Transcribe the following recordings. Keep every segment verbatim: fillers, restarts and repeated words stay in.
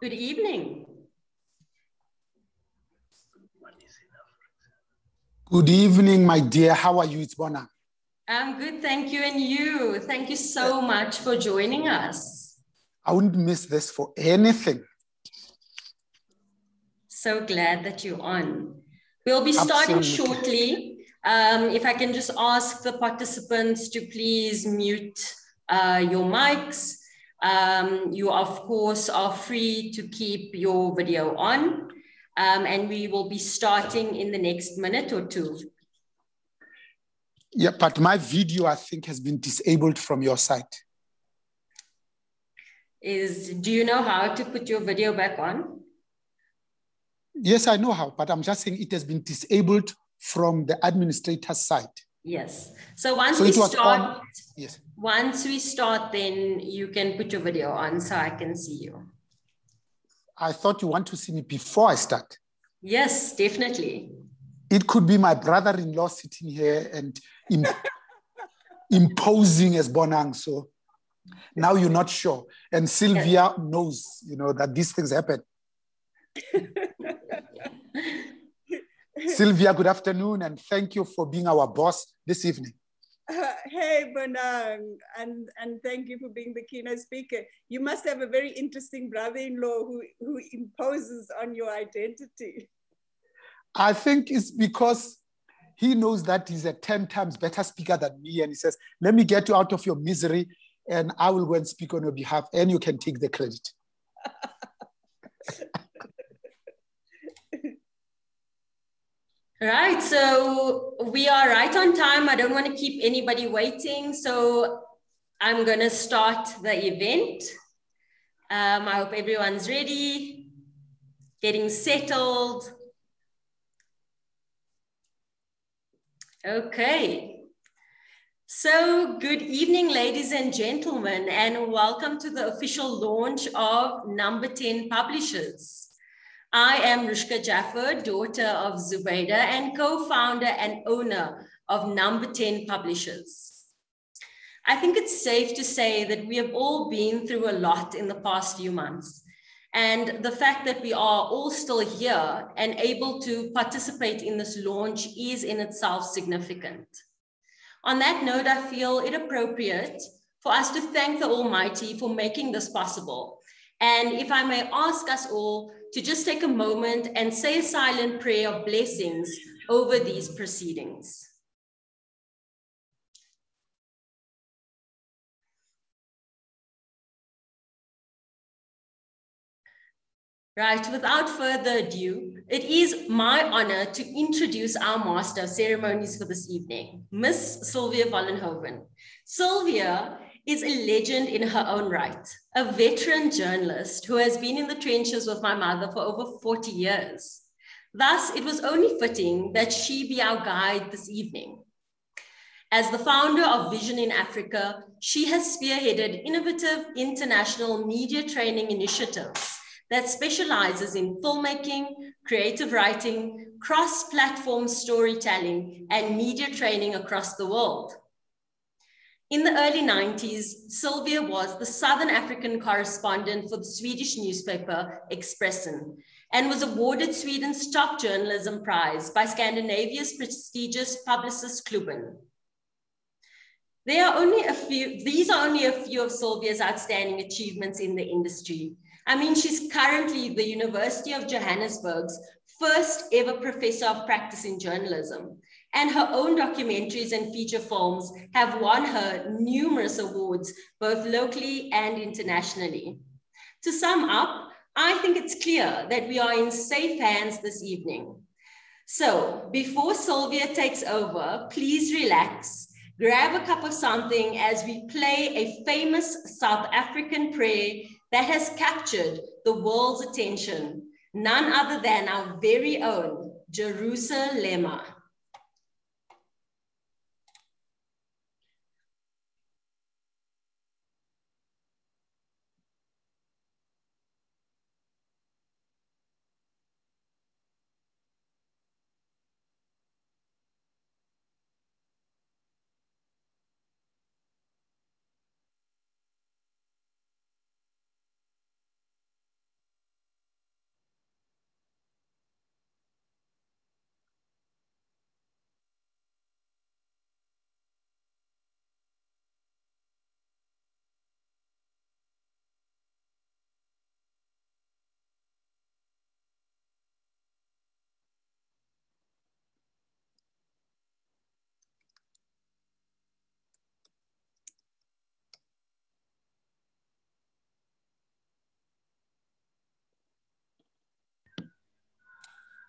Good evening. Good evening, my dear. How are you? It's Bonang. I'm good, thank you. And you? Thank you so much for joining us. I wouldn't miss this for anything. So glad that you're on. We'll be starting Absolutely. shortly. Um, if I can just ask the participants to please mute uh, your mics. Um, you, of course, are free to keep your video on. Um, and we will be starting in the next minute or two. Yeah, but my video, I think, has been disabled from your side. Is, do you know how to put your video back on? Yes, I know how, but I'm just saying it has been disabled from the administrator's side. Yes. So once so we start, on, yes. once we start, then you can put your video on so I can see you. I thought you want to see me before I start. Yes, definitely. It could be my brother-in-law sitting here and imp imposing as Bonang. So now you're not sure. And Sylvia yes. knows, you know, that these things happen. Sylvia, good afternoon, and thank you for being our boss this evening. Uh, hey, Bonang, and, and thank you for being the keynote speaker. You must have a very interesting brother-in-law who, who imposes on your identity. I think it's because he knows that he's a ten times better speaker than me, and he says, let me get you out of your misery, and I will go and speak on your behalf, and you can take the credit. Right, so we are right on time. I don't want to keep anybody waiting. So I'm going to start the event. Um, I hope everyone's ready, getting settled. Okay. So good evening, ladies and gentlemen, and welcome to the official launch of Number ten Publishers. I am Ruschka Jaffer, daughter of Zubeida and co-founder and owner of Number ten Publishers. I think it's safe to say that we have all been through a lot in the past few months. And the fact that we are all still here and able to participate in this launch is in itself significant. On that note, I feel it appropriate for us to thank the Almighty for making this possible. And if I may ask us all, to just take a moment and say a silent prayer of blessings over these proceedings. Right, without further ado, it is my honor to introduce our Master of Ceremonies for this evening, Miss Sylvia Vollenhoven. Sylvia is a legend in her own right, a veteran journalist who has been in the trenches with my mother for over forty years. Thus, it was only fitting that she be our guide this evening. As the founder of Vision in Africa, she has spearheaded innovative international media training initiatives that specializes in filmmaking, creative writing, cross-platform storytelling, and media training across the world. In the early nineties, Sylvia was the Southern African correspondent for the Swedish newspaper Expressen and was awarded Sweden's top journalism prize by Scandinavia's prestigious publicist Klubben. There are only a few, these are only a few of Sylvia's outstanding achievements in the industry. I mean, she's currently the University of Johannesburg's first ever professor of practice in journalism. And her own documentaries and feature films have won her numerous awards, both locally and internationally. To sum up, I think it's clear that we are in safe hands this evening. So before Sylvia takes over, please relax, grab a cup of something as we play a famous South African prayer that has captured the world's attention, none other than our very own Jerusalema.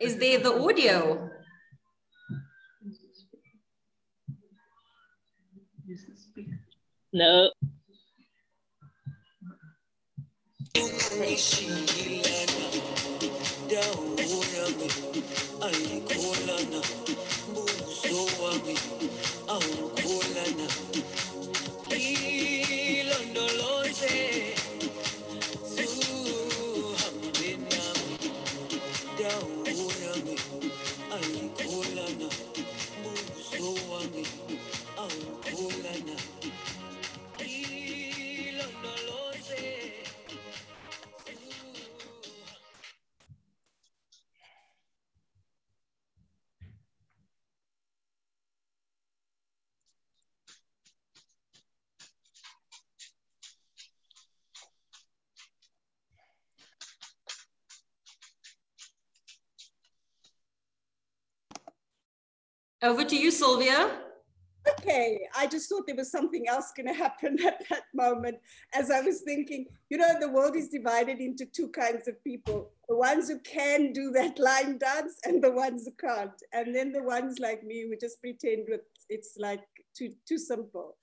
Is there the audio? No. Over to you, Sylvia. Okay, I just thought there was something else going to happen at that moment as I was thinking, you know, the world is divided into two kinds of people, the ones who can do that line dance and the ones who can't. And then the ones like me who just pretend it's like too, too simple.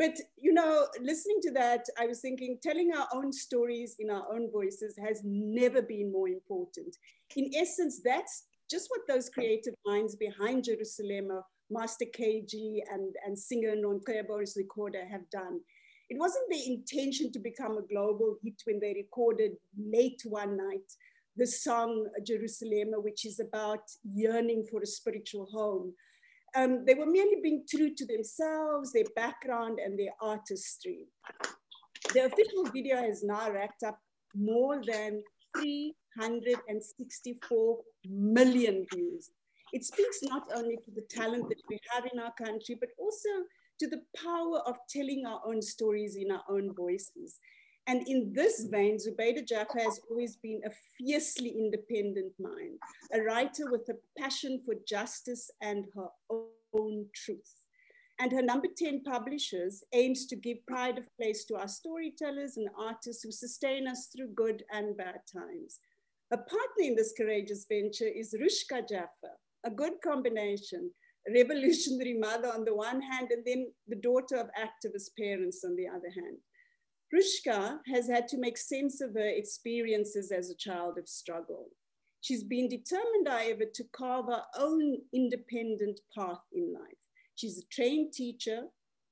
But, you know, listening to that, I was thinking telling our own stories in our own voices has never been more important. In essence, that's just what those creative minds behind Jerusalema, Master K G and, and singer Nontsikelelo Boris Recorder have done. It wasn't their intention to become a global hit when they recorded late one night the song Jerusalema, which is about yearning for a spiritual home. Um, they were merely being true to themselves, their background and their artistry. The official video has now racked up more than three hundred sixty-four million views. It speaks not only to the talent that we have in our country, but also to the power of telling our own stories in our own voices. And in this vein, Zubeida Jaffer has always been a fiercely independent mind, a writer with a passion for justice and her own truth. And her Number ten Publishers aims to give pride of place to our storytellers and artists who sustain us through good and bad times. A partner in this courageous venture is Ruschka Jaffer, a good combination, a revolutionary mother on the one hand, and then the daughter of activist parents on the other hand. Ruschka has had to make sense of her experiences as a child of struggle. She's been determined, however, to carve her own independent path in life. She's a trained teacher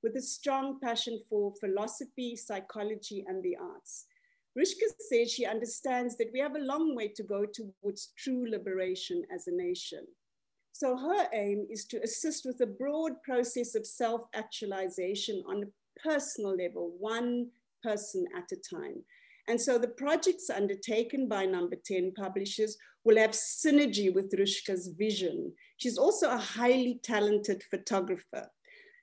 with a strong passion for philosophy, psychology, and the arts. Ruschka says she understands that we have a long way to go towards true liberation as a nation. So her aim is to assist with a broad process of self-actualization on a personal level, one person at a time. And so the projects undertaken by Number ten Publishers will have synergy with Ruschka's vision. She's also a highly talented photographer.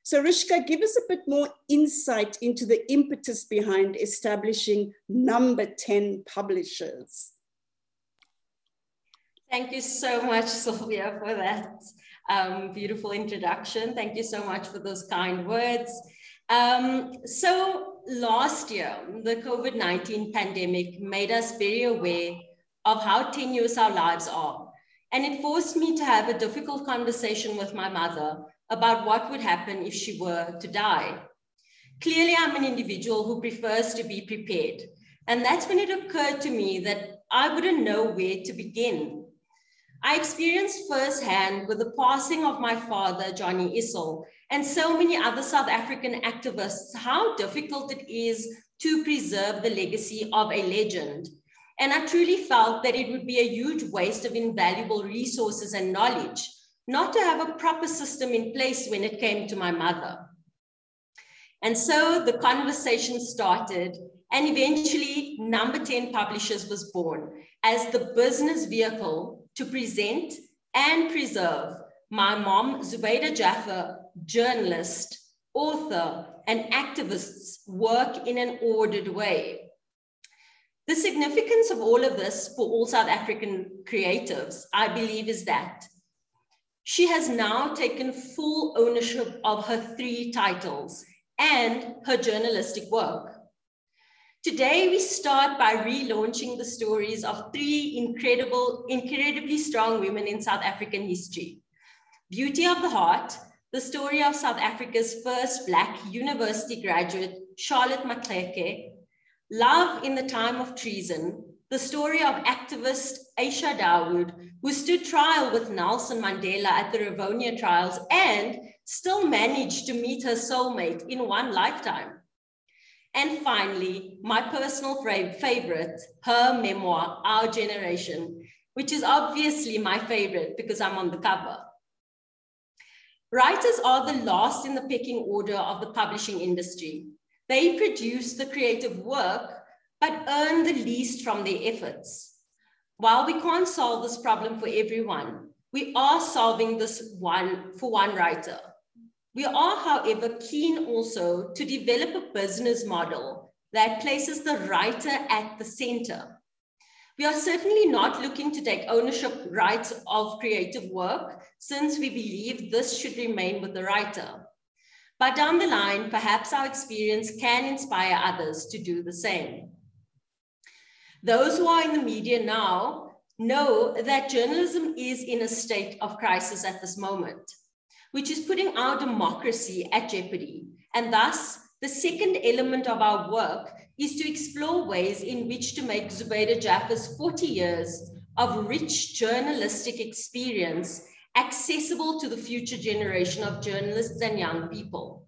So Ruschka, give us a bit more insight into the impetus behind establishing Number ten Publishers. Thank you so much, Sylvia, for that um, beautiful introduction. Thank you so much for those kind words. Um, so last year, the COVID nineteen pandemic made us very aware of how tenuous our lives are. And it forced me to have a difficult conversation with my mother about what would happen if she were to die. Clearly, I'm an individual who prefers to be prepared. And that's when it occurred to me that I wouldn't know where to begin. I experienced firsthand with the passing of my father, Johnny Issel, and so many other South African activists, how difficult it is to preserve the legacy of a legend. And I truly felt that it would be a huge waste of invaluable resources and knowledge not to have a proper system in place when it came to my mother. And so the conversation started, and eventually Number ten Publishers was born as the business vehicle to present and preserve my mom, Zubeida Jaffer, journalist, author, and activists' work in an ordered way. The significance of all of this for all South African creatives, I believe, is that she has now taken full ownership of her three titles and her journalistic work. Today, we start by relaunching the stories of three incredible, incredibly strong women in South African history. Beauty of the Heart, the story of South Africa's first Black university graduate, Charlotte Maxeke. Love in the Time of Treason, the story of activist Aisha Dawood, who stood trial with Nelson Mandela at the Rivonia trials and still managed to meet her soulmate in one lifetime. And finally, my personal favorite, her memoir, Our Generation, which is obviously my favorite because I'm on the cover. Writers are the last in the pecking order of the publishing industry. They produce the creative work, but earn the least from their efforts. While we can't solve this problem for everyone, we are solving this one for one writer. We are, however, keen also to develop a business model that places the writer at the center. We are certainly not looking to take ownership rights of creative work, since we believe this should remain with the writer. But down the line, perhaps our experience can inspire others to do the same. Those who are in the media now know that journalism is in a state of crisis at this moment, which is putting our democracy at jeopardy. And thus, the second element of our work is to explore ways in which to make Zubeida Jaffer's forty years of rich journalistic experience accessible to the future generation of journalists and young people.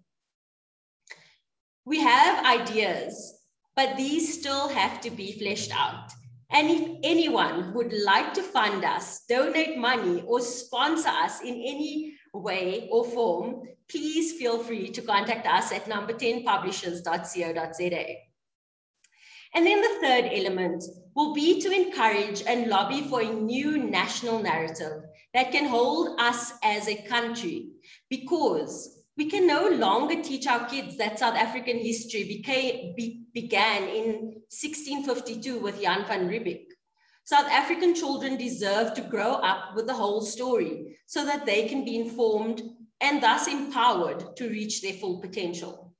We have ideas, but these still have to be fleshed out. And if anyone would like to fund us, donate money, or sponsor us in any way or form, please feel free to contact us at number ten publishers dot co dot za. And then the third element will be to encourage and lobby for a new national narrative that can hold us as a country, because we can no longer teach our kids that South African history became, be, began in sixteen fifty-two with Jan van Riebeek. South African children deserve to grow up with the whole story so that they can be informed and thus empowered to reach their full potential.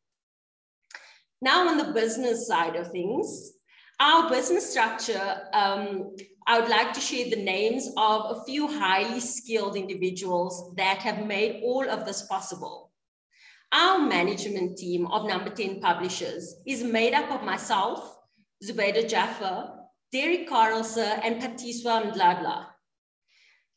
Now on the business side of things, our business structure, um, I would like to share the names of a few highly skilled individuals that have made all of this possible. Our management team of Number ten Publishers is made up of myself, Zubeida Jaffer, Derek Carlsen, and Patiswa Mdladla.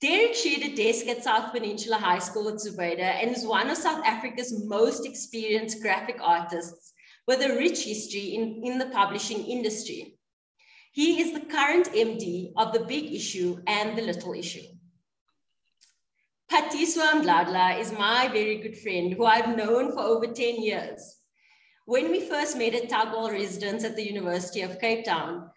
Derek shared a desk at South Peninsula High School with Zubeida and is one of South Africa's most experienced graphic artists with a rich history in, in the publishing industry. He is the current M D of The Big Issue and The Little Issue. Patiswa Mdladla is my very good friend who I've known for over ten years. When we first met at Tagole residence at the University of Cape Town,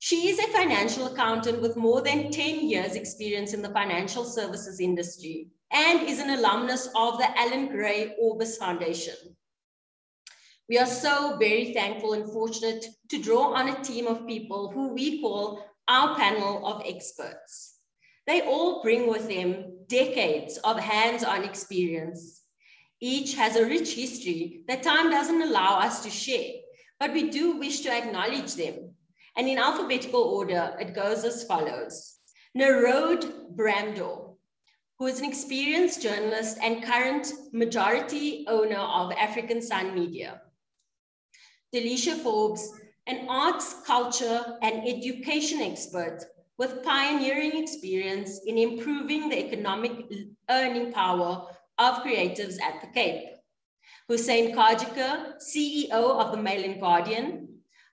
she is a financial accountant with more than ten years experience in the financial services industry and is an alumnus of the Alan Gray Orbis Foundation. We are so very thankful and fortunate to draw on a team of people who we call our panel of experts. They all bring with them decades of hands-on experience. Each has a rich history that time doesn't allow us to share, but we do wish to acknowledge them. And in alphabetical order, it goes as follows. Nirode Bramdoor, who is an experienced journalist and current majority owner of African Sun Media. Delisha Forbes, an arts, culture, and education expert with pioneering experience in improving the economic earning power of creatives at the Cape. Hussein Karjika, C E O of the Mail and Guardian.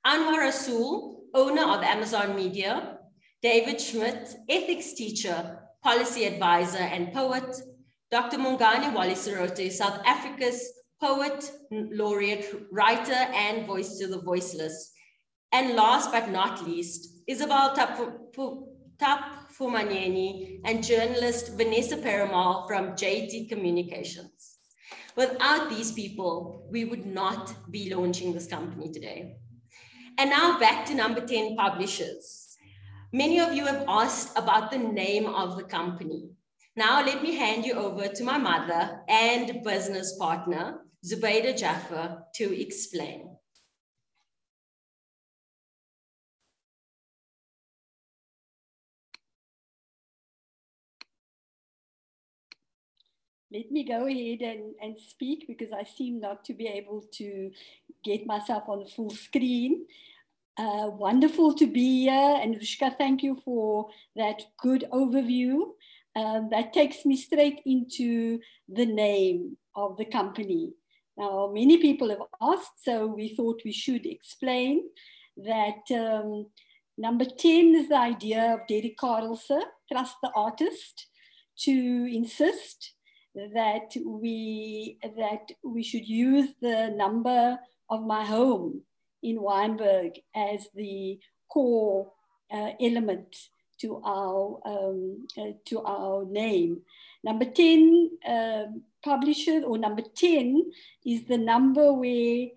Anwar Rasul, owner of Amazon Media. David Schmidt, ethics teacher, policy advisor, and poet. Doctor Mongani Waliserote, South Africa's poet, laureate, writer, and voice to the voiceless. And last but not least, Isabel Tapfumanyeni and journalist Vanessa Paramal from J T Communications. Without these people, we would not be launching this company today. And now back to Number ten Publishers. Many of you have asked about the name of the company. Now let me hand you over to my mother and business partner, Zubeida Jaffer, to explain. let me go ahead and, and speak, because I seem not to be able to get myself on the full screen. Uh, wonderful to be here, and Ruschka, thank you for that good overview. Um, that takes me straight into the name of the company. Now, many people have asked, so we thought we should explain that um, number ten is the idea of Derek Carlsen, trust the artist, to insist that we, that we should use the number of my home in Wynberg as the core uh, element to our, um, uh, to our name. Number ten uh, publishers, or number ten is the number where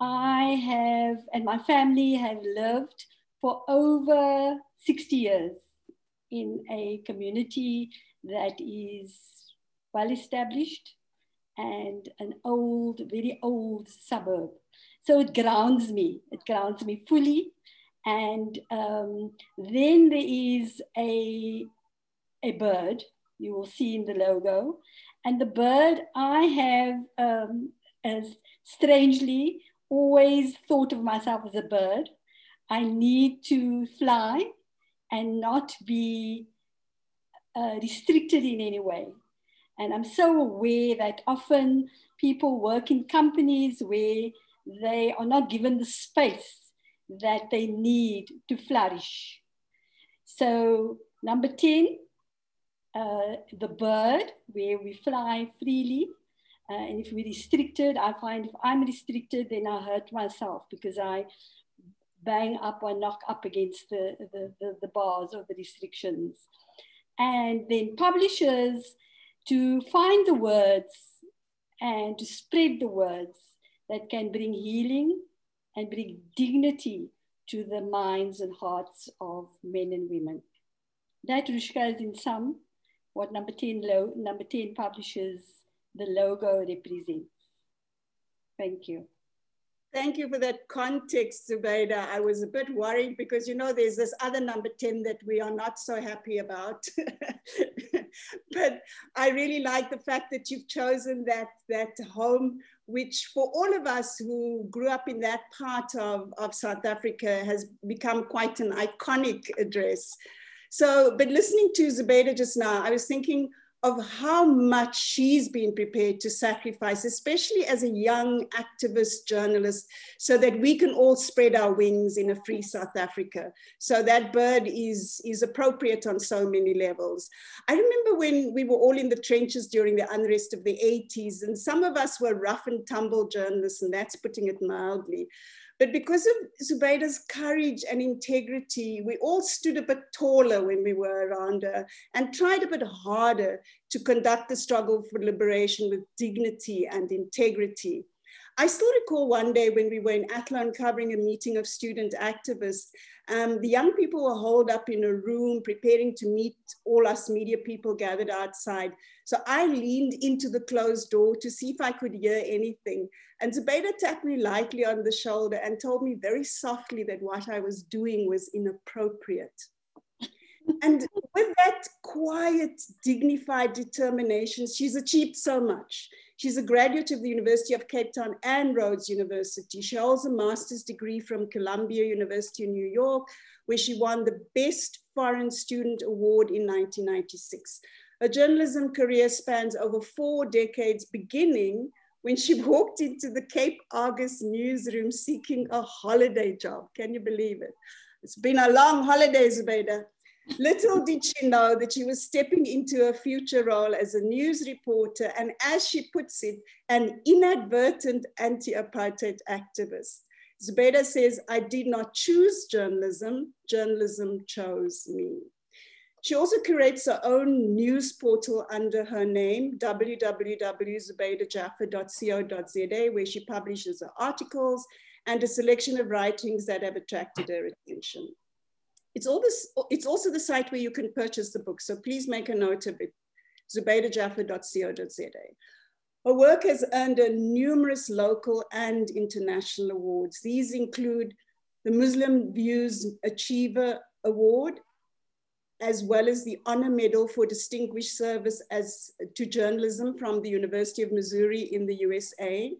I have, and my family have lived for over sixty years in a community that is well established and an old, very old suburb. So it grounds me, it grounds me fully. And um, then there is a, a bird, you will see in the logo. And the bird I have, um, as strangely, always thought of myself as a bird. I need to fly and not be uh, restricted in any way. And I'm so aware that often people work in companies where they are not given the space that they need to flourish. So number ten, uh, the bird, where we fly freely. Uh, and if we're restricted, I find if I'm restricted, then I hurt myself, because I bang up or knock up against the, the, the, the bars or the restrictions. And then publishers, to find the words and to spread the words that can bring healing and bring dignity to the minds and hearts of men and women. That, Ruschka, is in sum what number ten, lo number ten publishers, the logo represents. Thank you. Thank you for that context, Zubeida. I was a bit worried because, you know, there's this other number ten that we are not so happy about. But I really like the fact that you've chosen that, that home, which for all of us who grew up in that part of, of South Africa has become quite an iconic address. So, but listening to Zubeida just now, I was thinking of how much she's been prepared to sacrifice, especially as a young activist journalist, so that we can all spread our wings in a free South Africa. So that bird is, is appropriate on so many levels. I remember when we were all in the trenches during the unrest of the eighties, and some of us were rough and tumble journalists, and that's putting it mildly. But because of Zubeida's courage and integrity, we all stood a bit taller when we were around her and tried a bit harder to conduct the struggle for liberation with dignity and integrity. I still recall one day when we were in Athlone covering a meeting of student activists, um, the young people were holed up in a room preparing to meet all us media people gathered outside. So I leaned into the closed door to see if I could hear anything. And Zubeida tapped me lightly on the shoulder and told me very softly that what I was doing was inappropriate. And with that quiet, dignified determination, she's achieved so much. She's a graduate of the University of Cape Town and Rhodes University. She holds a master's degree from Columbia University in New York, where she won the Best Foreign Student Award in nineteen ninety-six. Her journalism career spans over four decades, beginning when she walked into the Cape Argus newsroom seeking a holiday job. Can you believe it? It's been a long holiday, Zubeida. Little did she know that she was stepping into her future role as a news reporter and, as she puts it, an inadvertent anti-apartheid activist. Zubeida says, I did not choose journalism, journalism chose me. She also curates her own news portal under her name, w w w dot zubeida jaffer dot co dot z a, where she publishes her articles and a selection of writings that have attracted her attention. It's, all this, it's also the site where you can purchase the book, so please make a note of it, zubeida jaffer dot co dot z a. Her work has earned her numerous local and international awards. These include the Muslim Views Achiever Award, as well as the Honor Medal for Distinguished Service as, to Journalism from the University of Missouri in the U S A.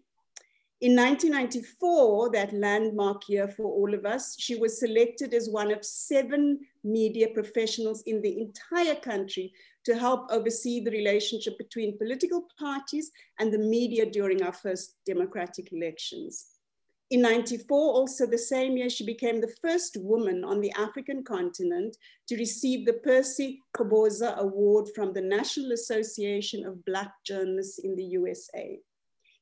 In nineteen ninety-four, that landmark year for all of us, she was selected as one of seven media professionals in the entire country to help oversee the relationship between political parties and the media during our first democratic elections. In ninety-four, also the same year, she became the first woman on the African continent to receive the Percy Khoboza Award from the National Association of Black Journalists in the U S A.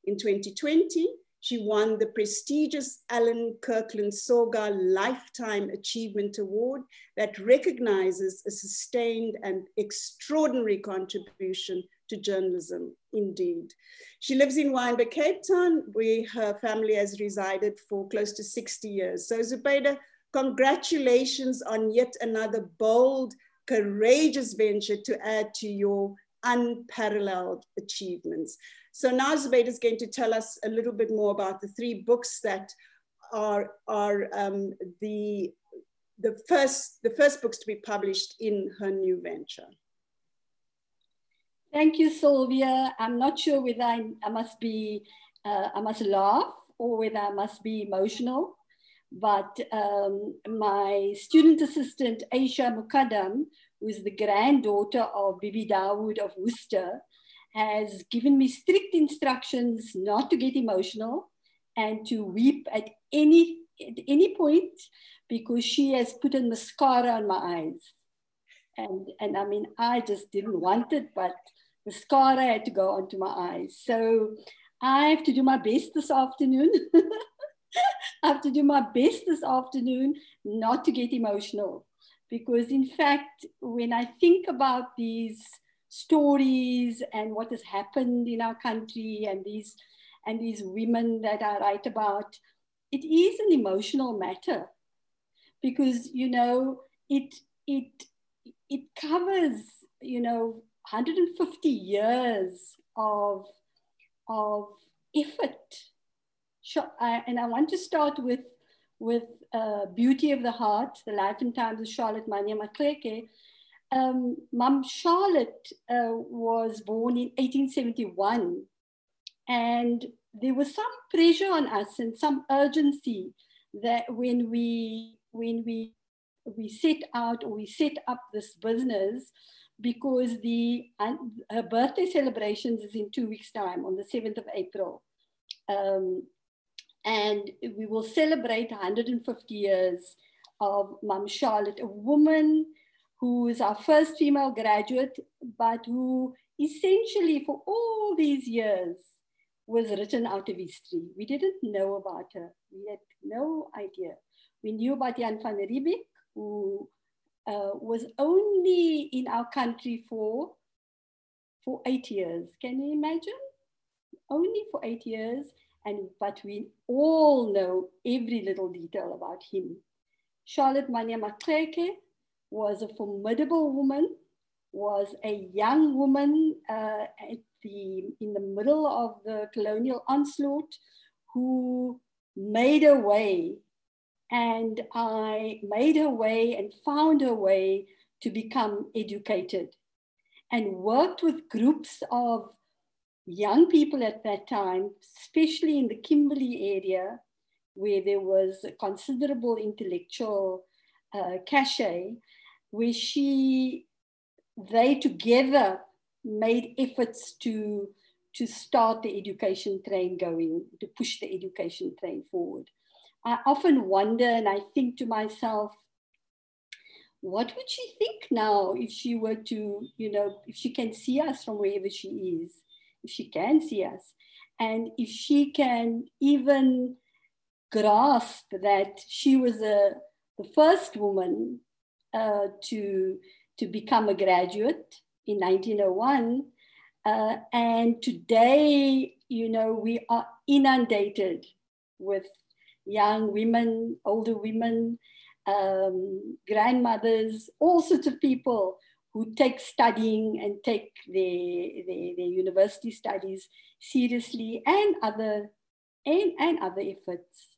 In twenty twenty, she won the prestigious Alan Kirkland Sorga Lifetime Achievement Award that recognizes a sustained and extraordinary contribution to journalism, indeed. She lives in Wynberg, Cape Town, where her family has resided for close to sixty years. So Zubeida, congratulations on yet another bold, courageous venture to add to your unparalleled achievements. So now Zubeida is going to tell us a little bit more about the three books that are, are um, the, the, first, the first books to be published in her new venture. Thank you, Sylvia. I'm not sure whether I, I must be, uh, I must laugh or whether I must be emotional, but um, my student assistant, Aisha Mukadam, who is the granddaughter of Bibi Dawood of Worcester, has given me strict instructions not to get emotional and to weep at any, at any point, because she has put a mascara on my eyes. And, and I mean, I just didn't want it, but mascara had to go onto my eyes. So I have to do my best this afternoon. I have to do my best this afternoon not to get emotional. Because in fact, when I think about these stories and what has happened in our country and these, and these women that I write about, it is an emotional matter because, you know, it, it, it covers, you know, one hundred fifty years of, of effort. And I want to start with with uh, Beauty of the Heart, The Life and Times of Charlotte Maxeke. Um, Mum Charlotte uh, was born in eighteen seventy-one, and there was some pressure on us and some urgency that when we, when we, we set out or we set up this business, because the, uh, her birthday celebrations is in two weeks' time on the seventh of April. Um, And we will celebrate one hundred fifty years of Mum Charlotte, a woman who is our first female graduate, but who essentially for all these years was written out of history. We didn't know about her. We had no idea. We knew about Jan van Riebeek, who uh, was only in our country for, for eight years. Can you imagine? Only for eight years. And, but we all know every little detail about him. Charlotte Maxeke was a formidable woman, was a young woman uh, at the, in the middle of the colonial onslaught who made her way. And I made her way and found her way to become educated and worked with groups of young people at that time, especially in the Kimberley area, where there was a considerable intellectual uh, cachet, where she, they together made efforts to, to start the education train going, to push the education train forward. I often wonder, and I think to myself, what would she think now if she were to, you know, if she can see us from wherever she is? If she can see us, and if she can even grasp that she was a, the first woman uh, to, to become a graduate in nineteen oh one. Uh, and today, you know, we are inundated with young women, older women, um, grandmothers, all sorts of people who take studying and take their, their, their university studies seriously and other, and, and other efforts.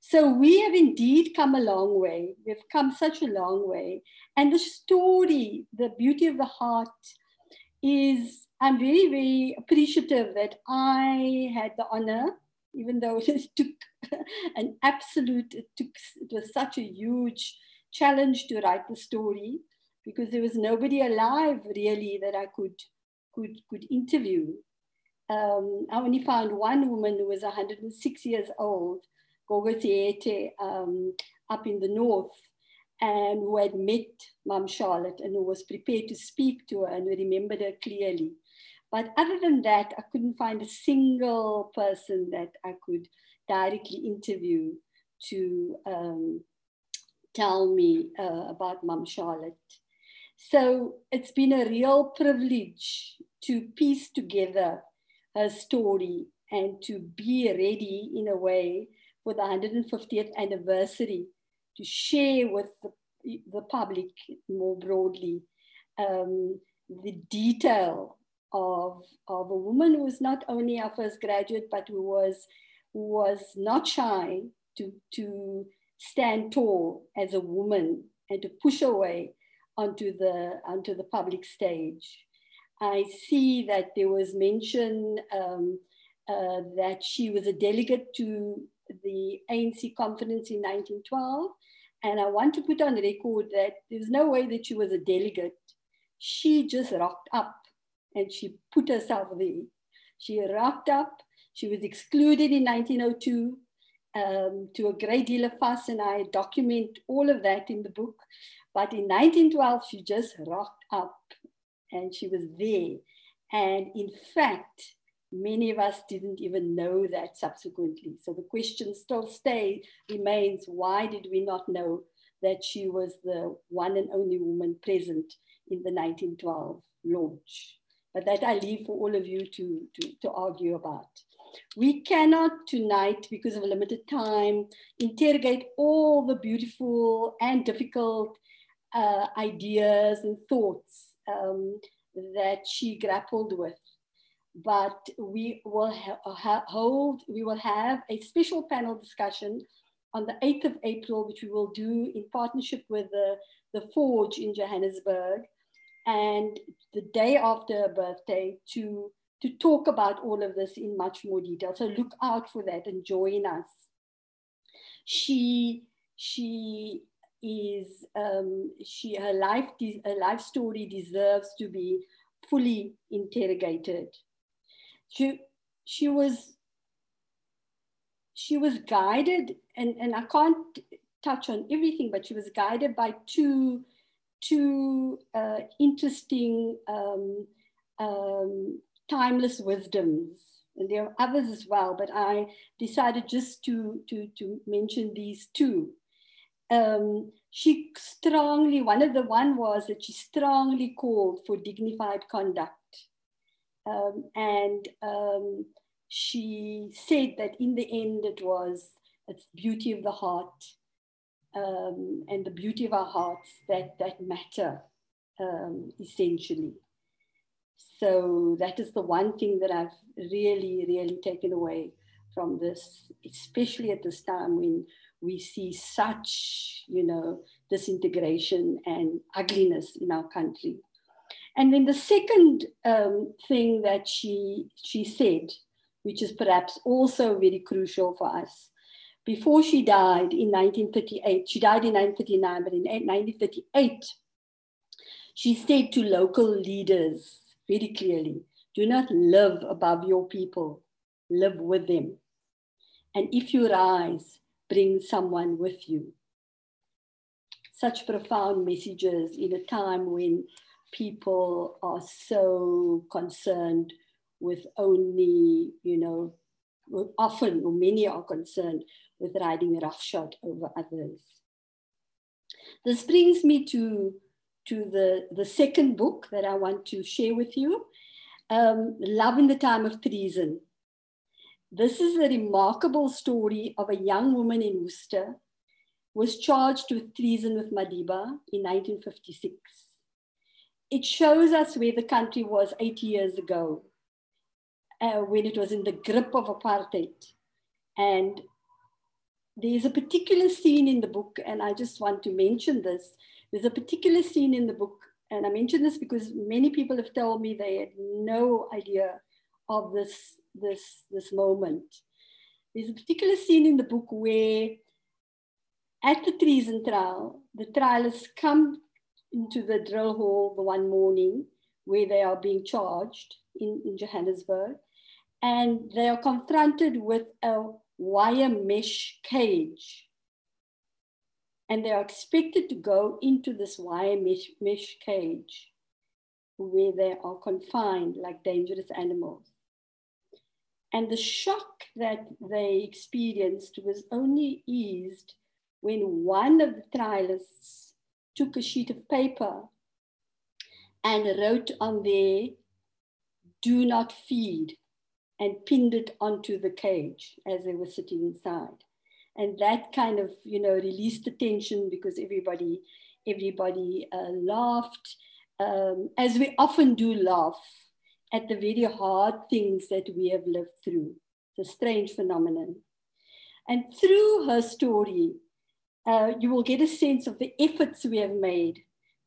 So we have indeed come a long way. We've come such a long way. And the story, the beauty of the heart is, I'm very, very appreciative that I had the honor, even though it took an absolute, it, took, it was such a huge challenge to write the story, because there was nobody alive really that I could, could, could interview. Um, I only found one woman who was one hundred and six years old, Gogo Siete, um, up in the north, and who had met Mum Charlotte and who was prepared to speak to her and who remembered her clearly. But other than that, I couldn't find a single person that I could directly interview to um, tell me uh, about Mum Charlotte. So it's been a real privilege to piece together her story and to be ready in a way for the one hundred and fiftieth anniversary to share with the, the public more broadly um, the detail of, of a woman who was not only our first graduate, but who was, who was not shy to, to stand tall as a woman and to push her way onto the, onto the public stage. I see that there was mention um, uh, that she was a delegate to the A N C conference in nineteen twelve. And I want to put on record that there's no way that she was a delegate. She just rocked up and she put herself there. She rocked up. She was excluded in nineteen oh two um, to a great deal of fuss, and I document all of that in the book. But in nineteen twelve, she just rocked up and she was there. And in fact, many of us didn't even know that subsequently. So the question still stays, remains, why did we not know that she was the one and only woman present in the nineteen twelve launch? But that I leave for all of you to, to, to argue about. We cannot tonight, because of limited time, interrogate all the beautiful and difficult uh, ideas and thoughts um, that she grappled with. But we will ha hold, we will have a special panel discussion on the eighth of April, which we will do in partnership with the, the Forge in Johannesburg, and the day after her birthday to, to talk about all of this in much more detail. So look out for that and join us. She, she is, um, she, her life, her life story deserves to be fully interrogated. She, she was she was guided, and, and I can't touch on everything, but she was guided by two, two uh, interesting um, um, timeless wisdoms. And there are others as well, but I decided just to, to, to mention these two. Um, she strongly, one of the one was that she strongly called for dignified conduct. Um, and um, she said that in the end, it was it's beauty of the heart um, and the beauty of our hearts that, that matter, um, essentially. So that is the one thing that I've really, really taken away from this, especially at this time when we see such, you know, disintegration and ugliness in our country. And then the second um, thing that she, she said, which is perhaps also very crucial for us, before she died in nineteen thirty-eight, she died in nineteen thirty-nine, but in nineteen thirty-eight, she said to local leaders very clearly, do not live above your people, live with them. And if you rise, bring someone with you. Such profound messages in a time when people are so concerned with only, you know, often or many are concerned with riding roughshod over others. This brings me to, to the, the second book that I want to share with you, um, Love in the Time of Treason. This is a remarkable story of a young woman in Worcester who was charged with treason with Madiba in nineteen fifty-six. It shows us where the country was eighty years ago, uh, when it was in the grip of apartheid. And There's a particular scene in the book, and I just want to mention this. There's a particular scene in the book, and I mention this because many people have told me they had no idea of this, this, this moment. There's a particular scene in the book where at the treason trial, the trialists come into the drill hall the one morning where they are being charged in, in Johannesburg, and they are confronted with a wire mesh cage. And they are expected to go into this wire mesh, mesh cage where they are confined like dangerous animals. And the shock that they experienced was only eased when one of the trialists took a sheet of paper and wrote on there, "Do not feed," and pinned it onto the cage as they were sitting inside. And that kind of, you know, released the tension because everybody, everybody uh, laughed, um, as we often do laugh at the very hard things that we have lived through. It's a strange phenomenon. And through her story, uh, you will get a sense of the efforts we have made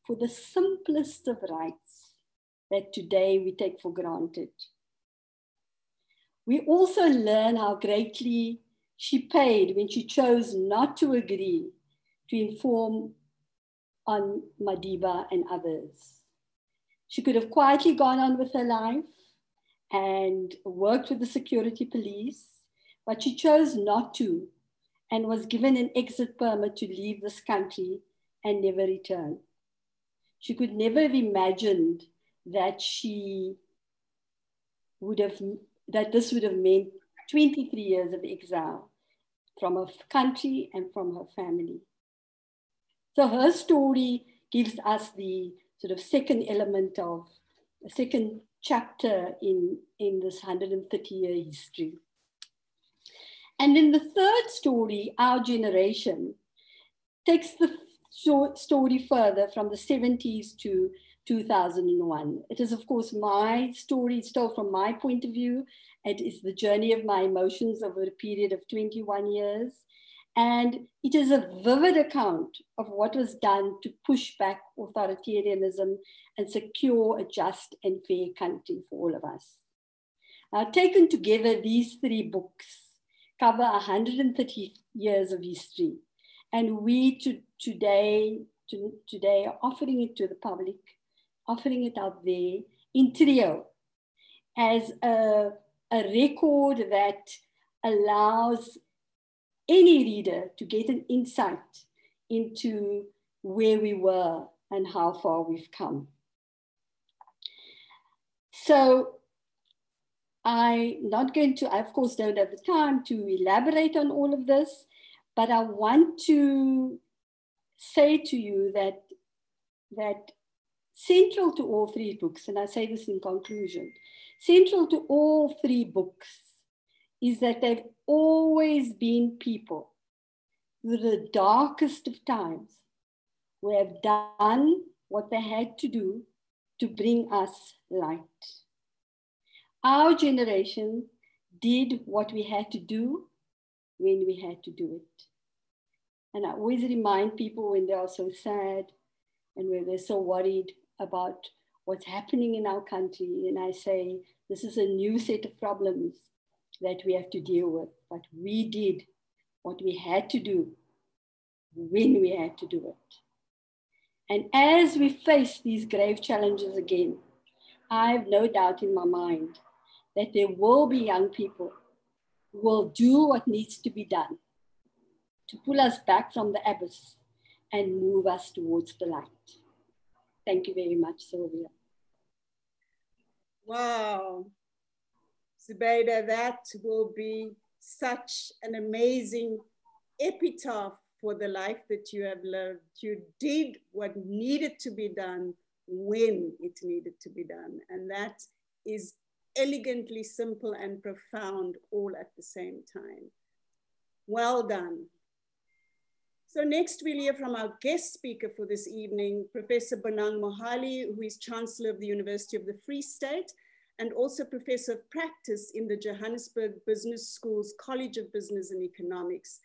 for the simplest of rights that today we take for granted. We also learn how greatly she paid when she chose not to agree to inform on Madiba and others. She could have quietly gone on with her life and worked with the security police, but she chose not to and was given an exit permit to leave this country and never return. She could never have imagined that she would have, that this would have meant twenty-three years of exile from her country and from her family. So her story gives us the sort of second element of a second chapter in, in this one hundred thirty year history. And then the third story, Our Generation, takes the short story further from the seventies to two thousand one. It is, of course, my story. It's told from my point of view. It is the journey of my emotions over a period of twenty-one years. And it is a vivid account of what was done to push back authoritarianism and secure a just and fair country for all of us. Now, taken together, these three books cover one hundred thirty years of history. And we to, today, to, today are offering it to the public, offering it out there in trio as a a record that allows any reader to get an insight into where we were and how far we've come. So I'm not going to, I of course don't have the time to elaborate on all of this, but I want to say to you that, that central to all three books, and I say this in conclusion, central to all three books is that they've always been people through the darkest of times who have done what they had to do to bring us light. Our generation did what we had to do when we had to do it. And I always remind people when they are so sad and when they're so worried about what's happening in our country. And I say, this is a new set of problems that we have to deal with, but we did what we had to do when we had to do it. And as we face these grave challenges again, I have no doubt in my mind that there will be young people who will do what needs to be done to pull us back from the abyss and move us towards the light. Thank you very much, Sylvia. Wow, Zubeida, that will be such an amazing epitaph for the life that you have lived. You did what needed to be done when it needed to be done. And that is elegantly simple and profound all at the same time. Well done. So next we'll hear from our guest speaker for this evening, Professor Bonang Mohale, who is Chancellor of the University of the Free State and also Professor of Practice in the Johannesburg Business School's College of Business and Economics.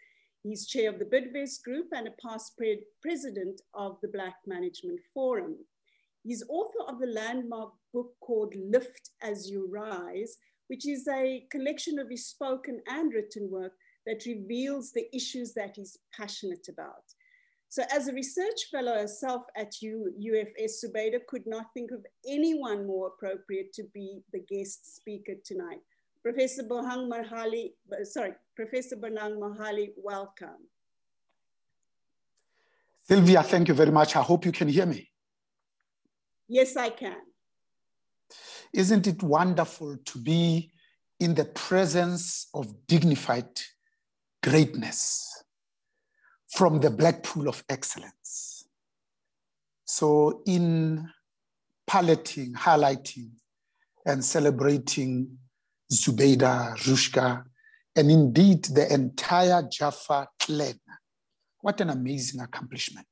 He's chair of the Bidvest Group and a past pre president of the Black Management Forum. He's author of the landmark book called Lift As You Rise, which is a collection of his spoken and written work that reveals the issues that he's passionate about. So as a research fellow herself at U F S, Zubeida could not think of anyone more appropriate to be the guest speaker tonight. Professor Bonang Mohale, sorry, Professor Bonang Mohale, welcome. Sylvia, thank you very much. I hope you can hear me. Yes, I can. Isn't it wonderful to be in the presence of dignified greatness from the Black pool of excellence? So in palleting, highlighting, and celebrating Zubeida, Ruschka, and indeed the entire Jaffer clan, what an amazing accomplishment.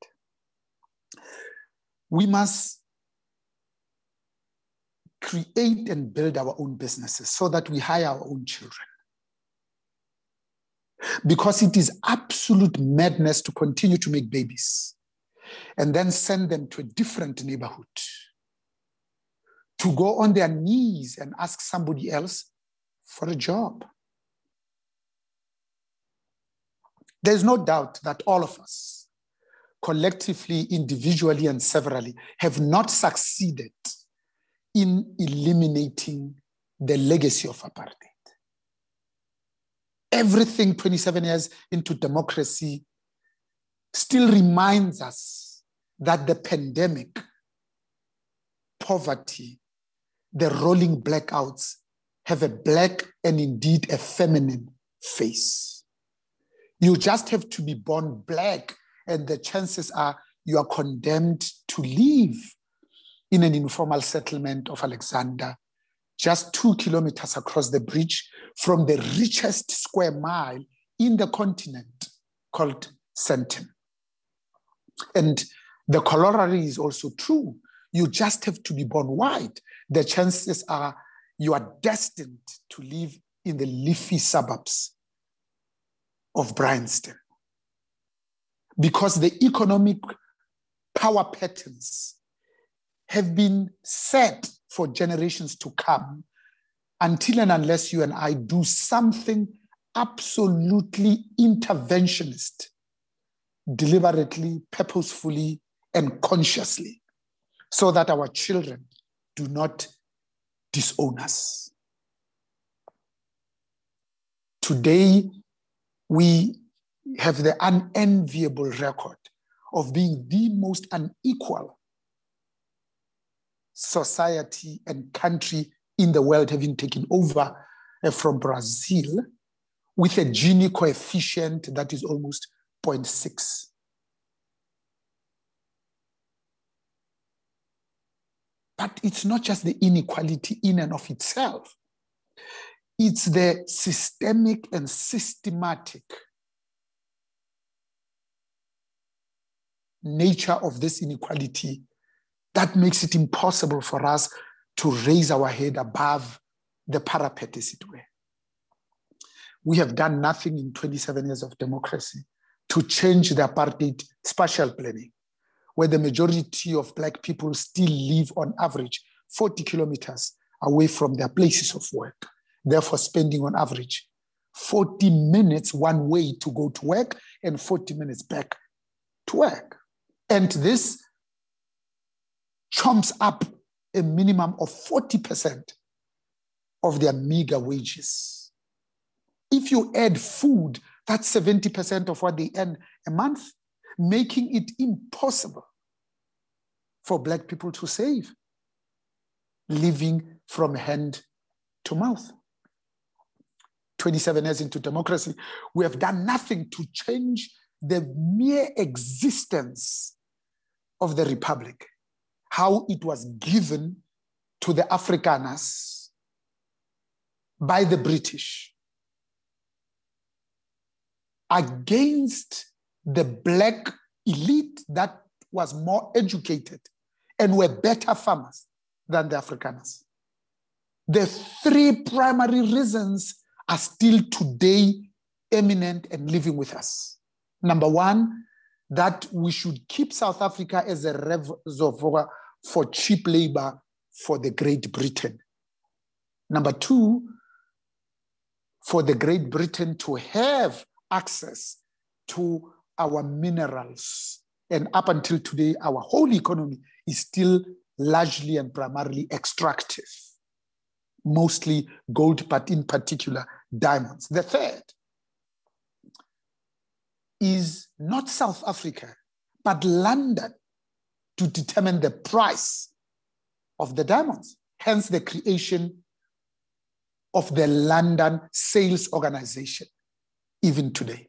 We must create and build our own businesses so that we hire our own children, because it is absolute madness to continue to make babies and then send them to a different neighborhood to go on their knees and ask somebody else for a job. There's no doubt that all of us, collectively, individually, and severally, have not succeeded in eliminating the legacy of apartheid. Everything twenty-seven years into democracy still reminds us that the pandemic, poverty, the rolling blackouts have a black and indeed a feminine face. You just have to be born black, and the chances are you are condemned to live in an informal settlement of Alexander, just two kilometers across the bridge from the richest square mile in the continent called Sandton. And the corollary is also true. You just have to be born white. The chances are you are destined to live in the leafy suburbs of Bryanston, because the economic power patterns have been set for generations to come, until and unless you and I do something absolutely interventionist, deliberately, purposefully, and consciously, so that our children do not disown us. Today, we have the unenviable record of being the most unequal society and country in the world, having taken over from Brazil, with a Gini coefficient that is almost zero point six. But it's not just the inequality in and of itself. It's the systemic and systematic nature of this inequality that makes it impossible for us to raise our head above the parapet, as it were. We have done nothing in twenty-seven years of democracy to change the apartheid spatial planning, where the majority of Black people still live on average forty kilometers away from their places of work, therefore spending on average forty minutes one way to go to work and forty minutes back to work. And this chomps up a minimum of forty percent of their meager wages. If you add food, that's seventy percent of what they earn a month, making it impossible for Black people to save, living from hand to mouth. twenty-seven years into democracy, we have done nothing to change the mere existence of the Republic, how it was given to the Afrikaners by the British against the Black elite that was more educated and were better farmers than the Afrikaners. The three primary reasons are still today eminent and living with us. Number one, that we should keep South Africa as a reservoir for cheap labor for the Great Britain. Number two, for the Great Britain to have access to our minerals. And up until today, our whole economy is still largely and primarily extractive, mostly gold, but in particular, diamonds. The third is not South Africa, but London to determine the price of the diamonds, hence the creation of the London Sales Organization, even today.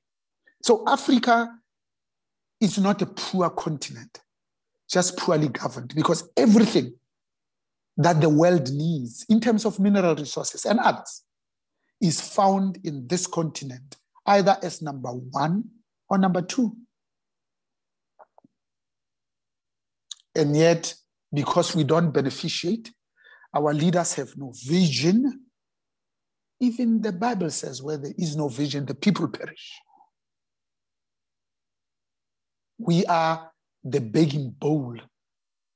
So Africa is not a poor continent, just poorly governed, because everything that the world needs in terms of mineral resources and others is found in this continent, either as number one or number two. And yet, because we don't beneficiate, our leaders have no vision. Even the Bible says, where there is no vision, the people perish. We are the begging bowl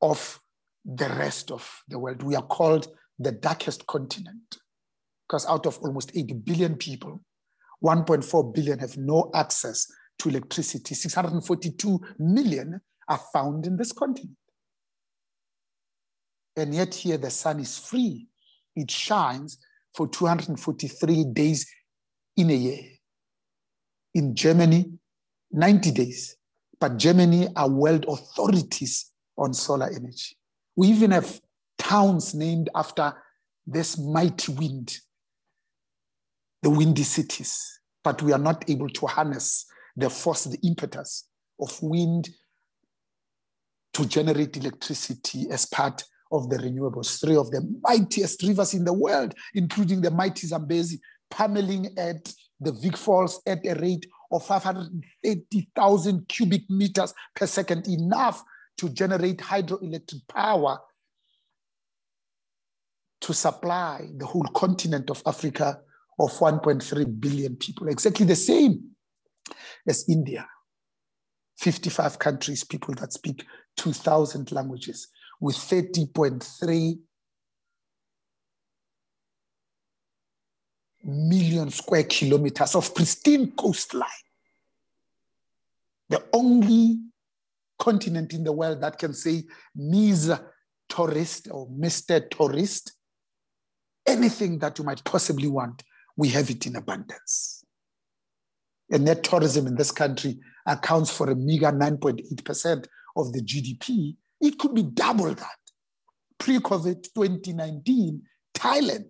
of the rest of the world. We are called the darkest continent because out of almost eight billion people, one point four billion have no access to electricity. six hundred forty-two million are found in this continent. And yet here the sun is free. It shines for two hundred forty-three days in a year. In Germany, ninety days. But Germany are world authorities on solar energy. We even have towns named after this mighty wind, the windy cities, but we are not able to harness the force, the impetus of wind to generate electricity as part of the renewables. Three of the mightiest rivers in the world, including the mighty Zambezi, pummeling at the Vic Falls at a rate of five hundred eighty thousand cubic meters per second, enough to generate hydroelectric power to supply the whole continent of Africa of one point three billion people. Exactly the same as India. fifty-five countries, people that speak two thousand languages with thirty point three million square kilometers of pristine coastline. The only continent in the world that can say Miss Tourist or Mister Tourist, anything that you might possibly want, we have it in abundance. And net tourism in this country accounts for a meager nine point eight percent of the G D P. It could be double that. Pre-COVID twenty nineteen, Thailand,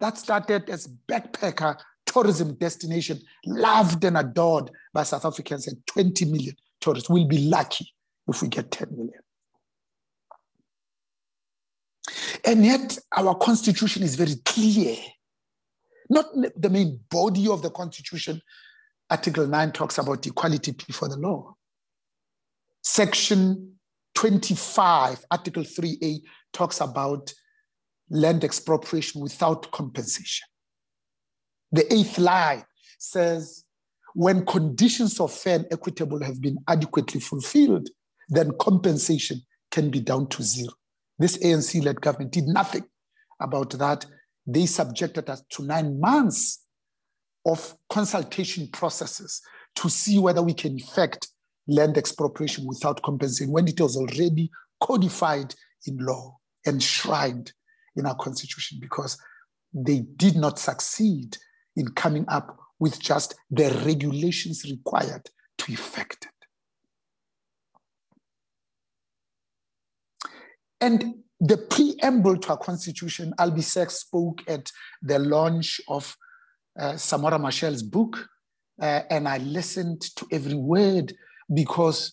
that started as backpacker tourism destination, loved and adored by South Africans, and twenty million tourists. We'll be lucky if we get ten million. And yet our constitution is very clear. Not the main body of the constitution. Article nine talks about equality before the law. Section twenty-five, Article three A talks about land expropriation without compensation. The eighth line says, when conditions of fair and equitable have been adequately fulfilled, then compensation can be down to zero. This A N C-led government did nothing about that. They subjected us to nine months of consultation processes to see whether we can effect land expropriation without compensation when it was already codified in law, enshrined in our constitution, because they did not succeed in coming up with just the regulations required to effect it. And the preamble to our constitution, Albie Sachs spoke at the launch of uh, Samora Machel's book, uh, and I listened to every word because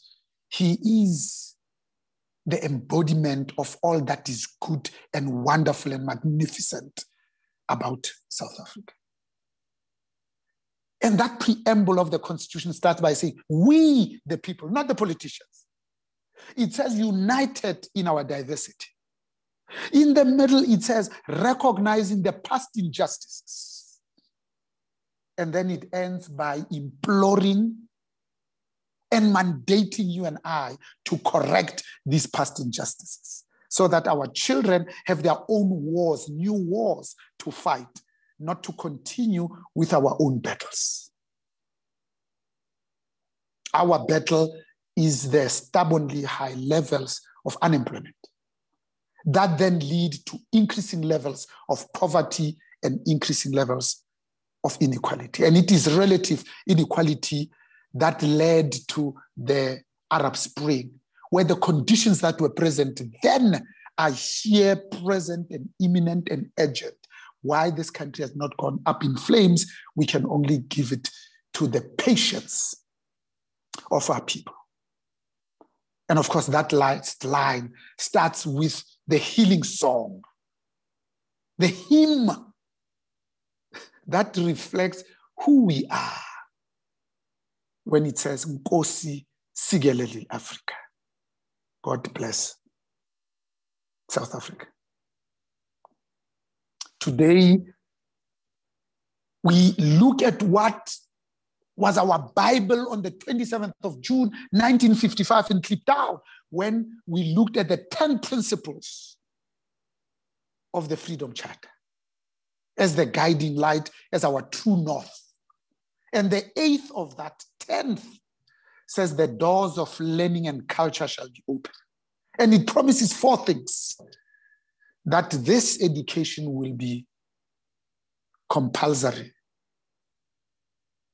he is the embodiment of all that is good and wonderful and magnificent about South Africa. And that preamble of the Constitution starts by saying, we, the people, not the politicians. It says, united in our diversity. In the middle, it says, recognizing the past injustices. And then it ends by imploring and mandating you and I to correct these past injustices so that our children have their own wars, new wars to fight, not to continue with our own battles. Our battle is the stubbornly high levels of unemployment that then lead to increasing levels of poverty and increasing levels of inequality. And it is relative inequality that led to the Arab Spring, where the conditions that were present then are here present and imminent and urgent. Why this country has not gone up in flames, we can only give it to the patience of our people. And of course, that last line starts with the healing song, the hymn that reflects who we are when it says, Nkosi Sigelele Africa. God bless South Africa. Today, we look at what was our Bible on the twenty-seventh of June, nineteen fifty-five in Cape Town, when we looked at the ten principles of the Freedom Charter as the guiding light, as our true north. And the eighth of that, tenth, says the doors of learning and culture shall be open. And it promises four things: that this education will be compulsory,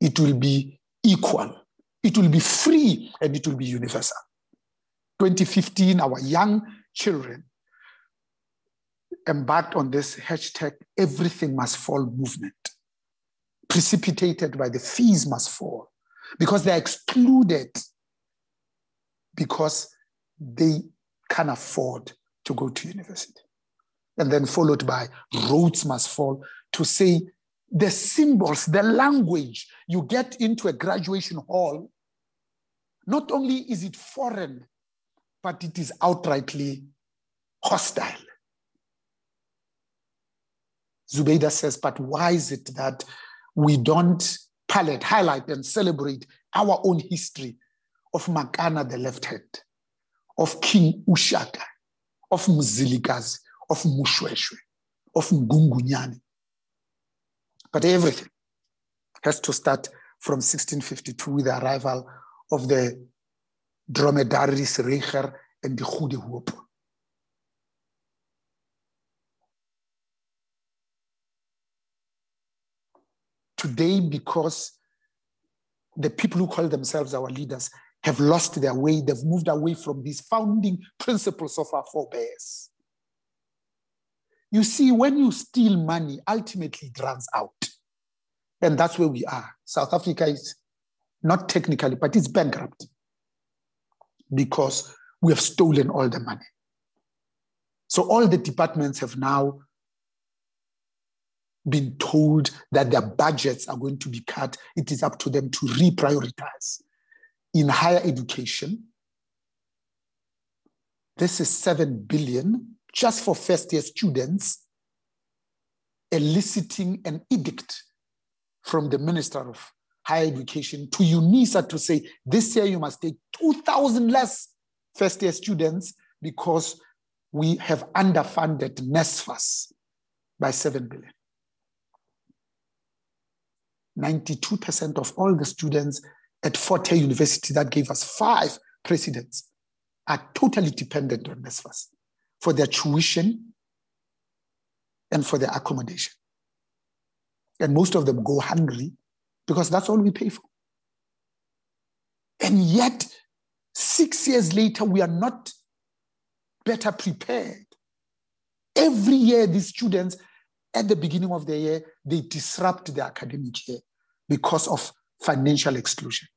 it will be equal, it will be free, and it will be universal. twenty fifteen, our young children embarked on this hashtag, everything must fall movement, precipitated by the fees must fall, because they're excluded, because they can't afford to go to university. And then followed by roads must fall, to say the symbols, the language. You get into a graduation hall, not only is it foreign, but it is outrightly hostile. Zubeida says, but why is it that we don't palette, highlight, and celebrate our own history of Makana the Left Hand, of King Ushaka, of Mzilikazi, of Mushweshwe, of Mgungunyani? But everything has to start from sixteen fifty-two with the arrival of the dromedaries Reicher and the Goedehoop. Today, because the people who call themselves our leaders have lost their way, they've moved away from these founding principles of our forebears. You see, when you steal money, ultimately it runs out. And that's where we are. South Africa is not technically, but it's bankrupt because we have stolen all the money. So all the departments have now been told that their budgets are going to be cut. It is up to them to reprioritize. In higher education, this is seven billion dollars just for first-year students, eliciting an edict from the Minister of Higher Education to UNISA to say, this year you must take two thousand less first-year students because we have underfunded NSFAS by seven billion dollars. ninety-two percent of all the students at Forte University that gave us five presidents are totally dependent on NSFAS for their tuition and for their accommodation. And most of them go hungry because that's all we pay for. And yet, six years later, we are not better prepared. Every year, these students, at the beginning of the year, they disrupt the academic year because of financial exclusion.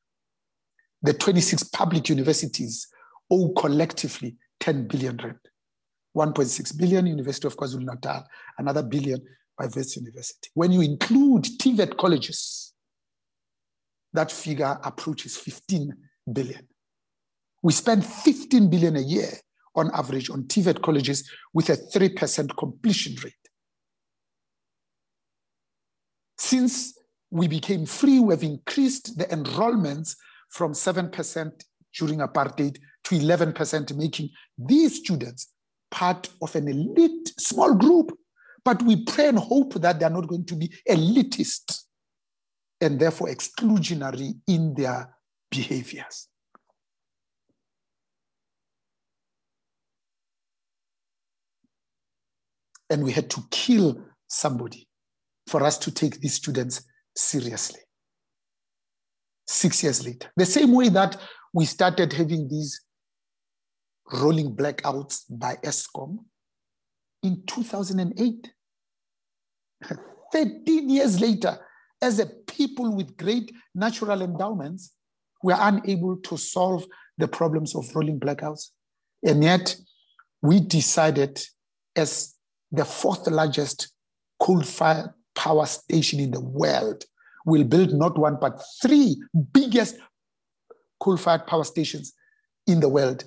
The twenty-six public universities owe collectively ten billion rand, one point six billion University of KwaZulu-Natal, another billion by Wits University. When you include T V E T colleges, that figure approaches fifteen billion. We spend fifteen billion a year on average on T V E T colleges with a three percent completion rate. Since we became free, we have increased the enrollments from seven percent during apartheid to eleven percent, making these students part of an elite small group. But we pray and hope that they're not going to be elitist and therefore exclusionary in their behaviors. And we had to kill somebody for us to take these students seriously. Six years later, the same way that we started having these rolling blackouts by ESCOM in two thousand eight. thirteen years later, as a people with great natural endowments, we are unable to solve the problems of rolling blackouts. And yet we decided, as the fourth largest coal-fired power station in the world, will build not one, but three biggest coal-fired power stations in the world,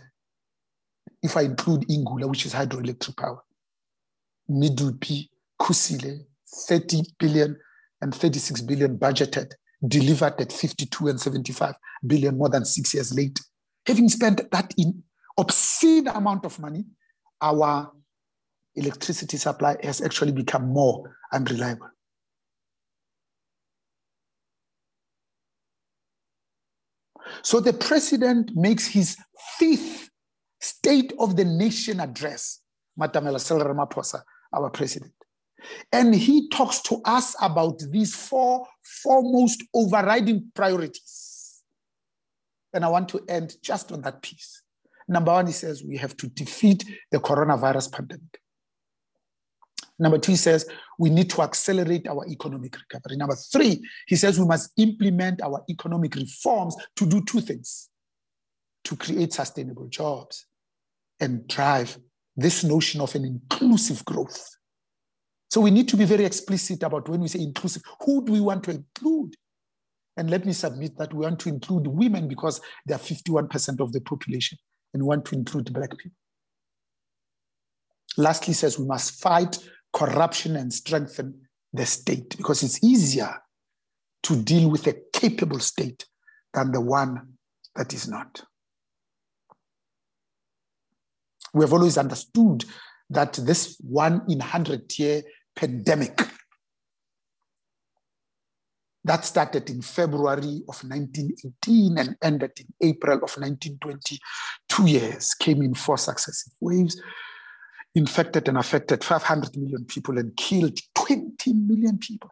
if I include Ingula, which is hydroelectric power. Midupi, Kusile, thirty billion and thirty-six billion budgeted, delivered at fifty-two and seventy-five billion more than six years late. Having spent that in obscene amount of money, our electricity supply has actually become more unreliable. So the president makes his fifth State of the Nation address, Matamela Cyril Ramaphosa, our president. And he talks to us about these four foremost overriding priorities. And I want to end just on that piece. Number one, he says, we have to defeat the coronavirus pandemic. Number two, he says, we need to accelerate our economic recovery. Number three, he says, we must implement our economic reforms to do two things: to create sustainable jobs and drive this notion of an inclusive growth. So we need to be very explicit about when we say inclusive, who do we want to include? And let me submit that we want to include women because they are fifty-one percent of the population, and we want to include Black people. Lastly, says we must fight corruption and strengthen the state, because it's easier to deal with a capable state than the one that is not. We have always understood that this one in hundred year pandemic that started in February of nineteen eighteen and ended in April of nineteen twenty, two years, came in four successive waves, infected and affected five hundred million people and killed twenty million people,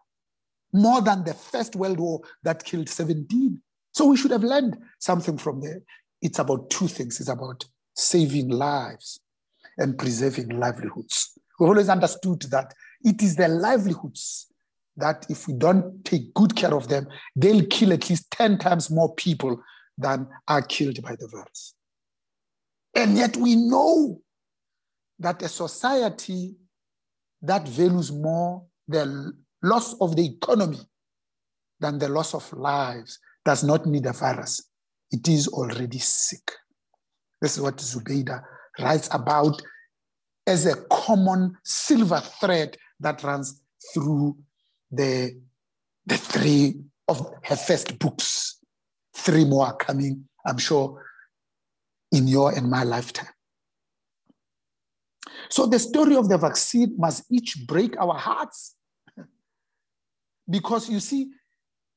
more than the First World War that killed seventeen. So we should have learned something from there. It's about two things. It's about saving lives and preserving livelihoods. We've always understood that it is the livelihoods that, if we don't take good care of them, they'll kill at least ten times more people than are killed by the virus. And yet we know that a society that values more the loss of the economy than the loss of lives does not need a virus. It is already sick. This is what Zubeida writes about as a common silver thread that runs through the, the three of her first books. Three more are coming, I'm sure, in your and my lifetime. So the story of the vaccine must each break our hearts. Because you see,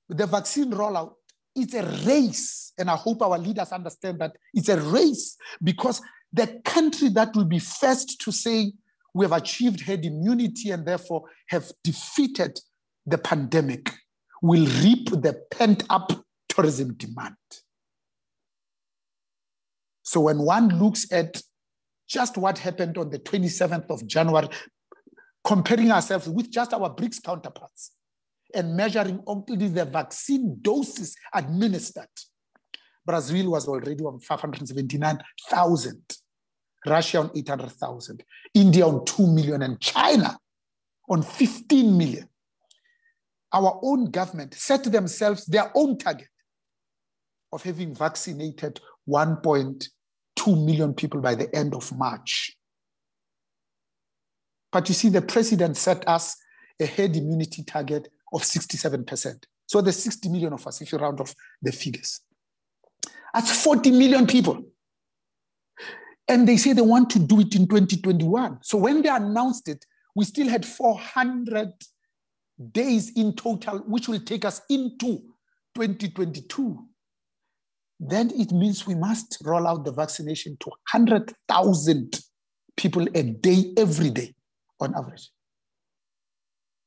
the vaccine rollout, it's a race. And I hope our leaders understand that it's a race, because the country that will be first to say we have achieved herd immunity and therefore have defeated the pandemic will reap the pent-up tourism demand. So when one looks at just what happened on the twenty-seventh of January, comparing ourselves with just our BRICS counterparts and measuring only the vaccine doses administered, Brazil was already on five hundred seventy-nine thousand, Russia on eight hundred thousand, India on two million, and China on fifteen million. Our own government set themselves their own target of having vaccinated one point two million people by the end of March. But you see, the president set us a herd immunity target of sixty-seven percent. So the sixty million of us, if you round off the figures. That's forty million people. And they say they want to do it in twenty twenty-one. So when they announced it, we still had four hundred days in total, which will take us into twenty twenty-two. Then it means we must roll out the vaccination to one hundred thousand people a day, every day, on average.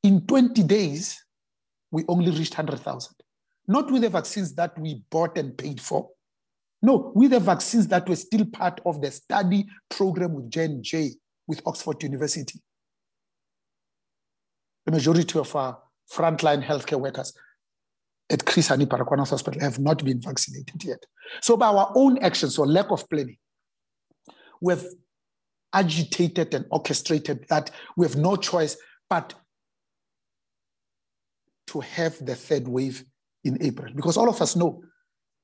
In twenty days, we only reached one hundred thousand. Not with the vaccines that we bought and paid for. No, with the vaccines that were still part of the study program with J and J, with Oxford University. The majority of our frontline healthcare workers at Chris Hani Baragwanath Hospital have not been vaccinated yet. So by our own actions or lack of planning, we have agitated and orchestrated that we have no choice but to have the third wave in April. Because all of us know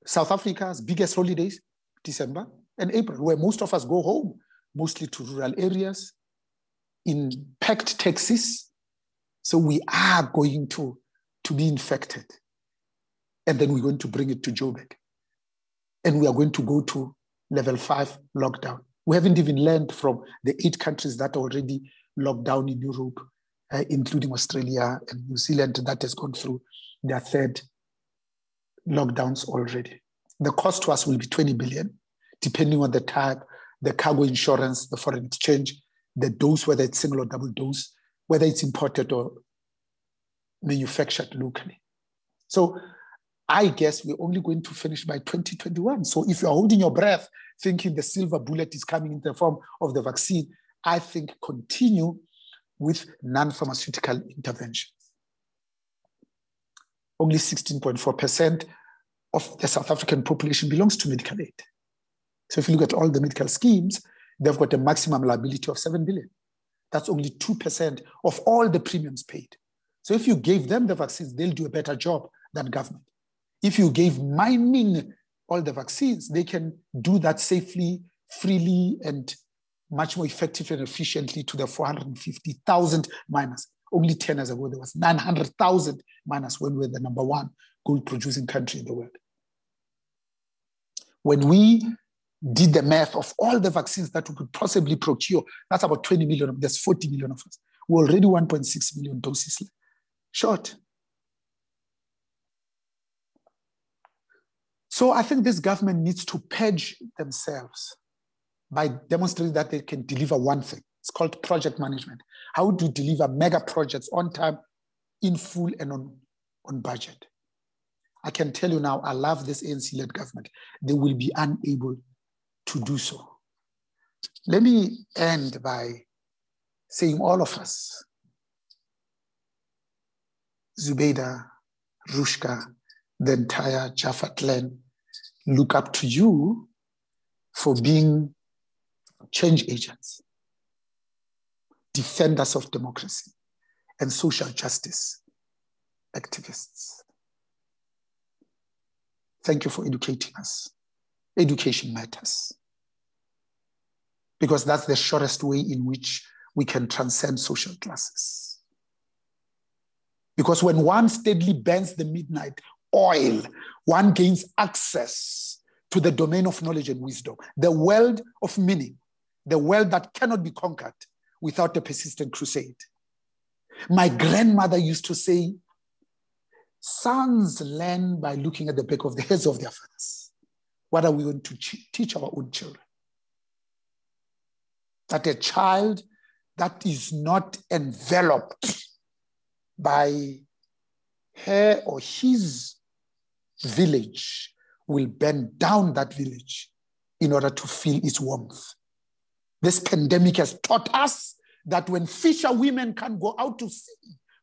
South Africa's biggest holidays, December and April, where most of us go home, mostly to rural areas, in packed taxis. So we are going to, to be infected. And then we're going to bring it to Joburg. And we are going to go to level five lockdown. We haven't even learned from the eight countries that are already locked down in Europe, uh, including Australia and New Zealand, that has gone through their third lockdowns already. The cost to us will be twenty billion, depending on the type, the cargo insurance, the foreign exchange, the dose, whether it's single or double dose, whether it's imported or manufactured locally. So I guess we're only going to finish by twenty twenty-one. So if you're holding your breath, thinking the silver bullet is coming in the form of the vaccine, I think continue with non-pharmaceutical interventions. Only sixteen point four percent of the South African population belongs to medical aid. So if you look at all the medical schemes, they've got a maximum liability of seven billion. That's only two percent of all the premiums paid. So if you gave them the vaccines, they'll do a better job than government. If you gave mining all the vaccines, they can do that safely, freely, and much more effectively and efficiently to the four hundred fifty thousand miners. Only ten years ago, there was nine hundred thousand miners when we were the number one gold-producing country in the world. When we did the math of all the vaccines that we could possibly procure, that's about twenty million, there's forty million of us. We're already one point six million doses short. So I think this government needs to purge themselves by demonstrating that they can deliver one thing. It's called project management. How to deliver mega projects on time, in full, and on, on budget. I can tell you now, I love this A N C-led government. They will be unable to do so. Let me end by saying all of us, Zubeida, Ruschka, the entire Jaffer clan, look up to you for being change agents, defenders of democracy, and social justice activists. Thank you for educating us. Education matters, because that's the surest way in which we can transcend social classes. Because when one steadily bans the midnight oil, one gains access to the domain of knowledge and wisdom, the world of meaning, the world that cannot be conquered without a persistent crusade. My grandmother used to say, sons learn by looking at the back of the heads of their fathers. What are we going to teach our own children? That a child that is not enveloped by her or his village will burn down that village in order to feel its warmth. This pandemic has taught us that when fisherwomen can't go out to sea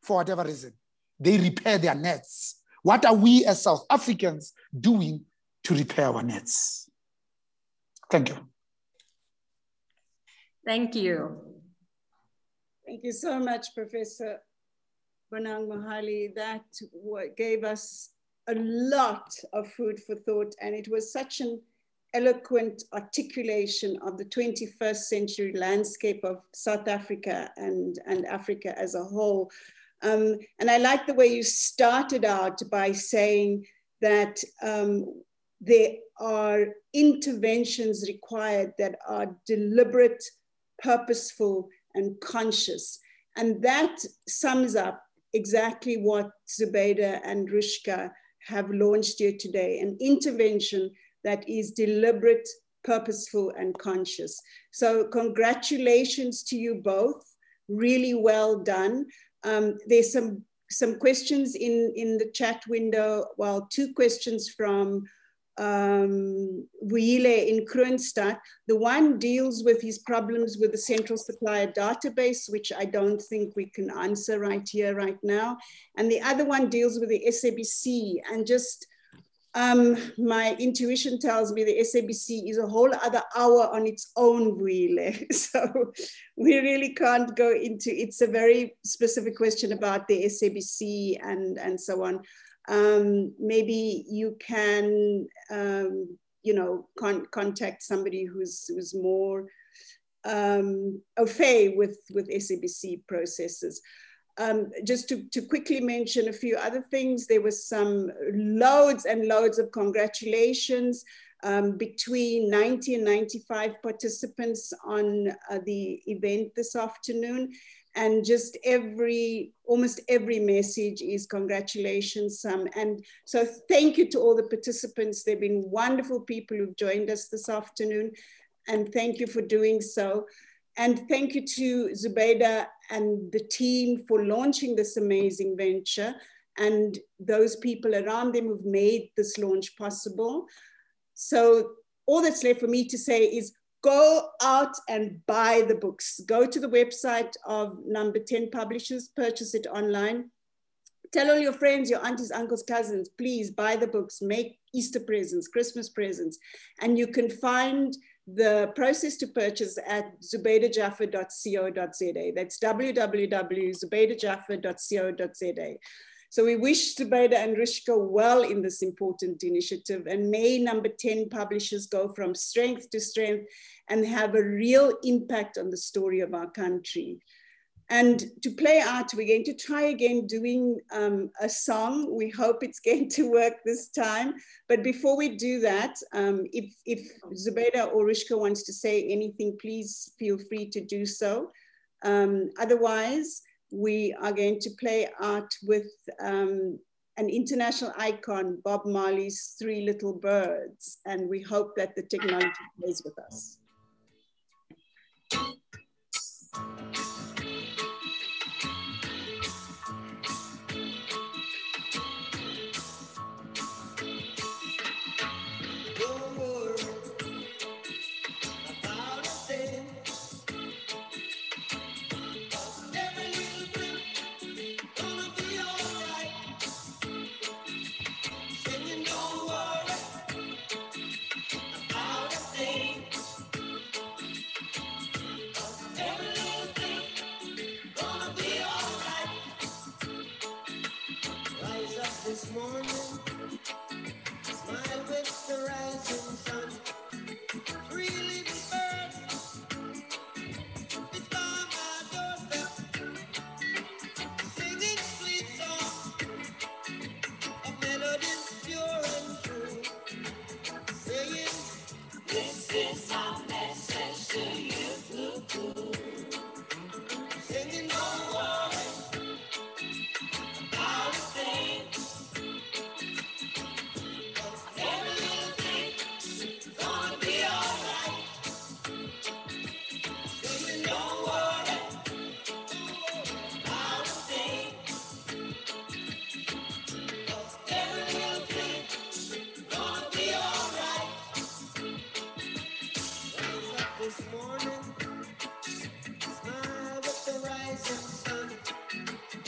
for whatever reason, they repair their nets. What are we as South Africans doing to repair our nets? Thank you. Thank you. Thank you so much, Professor Bonang Mohale. That gave us a lot of food for thought, and it was such an eloquent articulation of the twenty-first century landscape of South Africa and, and Africa as a whole. Um, and I like the way you started out by saying that um, there are interventions required that are deliberate, purposeful, and conscious. And that sums up exactly what Zubeida and Ruschka have launched here today, an intervention that is deliberate, purposeful, and conscious. So congratulations to you both, really well done. Um, there's some, some questions in, in the chat window, well, two questions from um, Vuyile in Kroonstad. The one deals with his problems with the central supplier database, which I don't think we can answer right here, right now. And the other one deals with the S A B C, and just um, my intuition tells me the S A B C is a whole other hour on its own, Vuyile. So we really can't go into, it's a very specific question about the S A B C and, and so on. Um, maybe you can, um, you know, con contact somebody who's, who's more um, au fait with, with S A B C processes. Um, just to, to quickly mention a few other things, there was some loads and loads of congratulations, um, between ninety and ninety-five participants on uh, the event this afternoon. And just every, almost every message is congratulations, some. And so thank you to all the participants. They've been wonderful people who've joined us this afternoon. And thank you for doing so. And thank you to Zubeida and the team for launching this amazing venture and those people around them who've made this launch possible. So all that's left for me to say is, go out and buy the books. Go to the website of Number ten Publishers, purchase it online. Tell all your friends, your aunties, uncles, cousins, please buy the books, make Easter presents, Christmas presents. And you can find the process to purchase at zubeida jaffer dot co dot z a. That's w w w dot zubeida jaffer dot co dot z a. So we wish Zubeida and Ruschka well in this important initiative, and may Number ten Publishers go from strength to strength and have a real impact on the story of our country. And to play out, we're going to try again doing um, a song. We hope it's going to work this time. But before we do that, um, if, if Zubeida or Ruschka wants to say anything, please feel free to do so. Um, otherwise, we are going to play out with um, an international icon, Bob Marley's Three Little Birds, and we hope that the technology plays with us.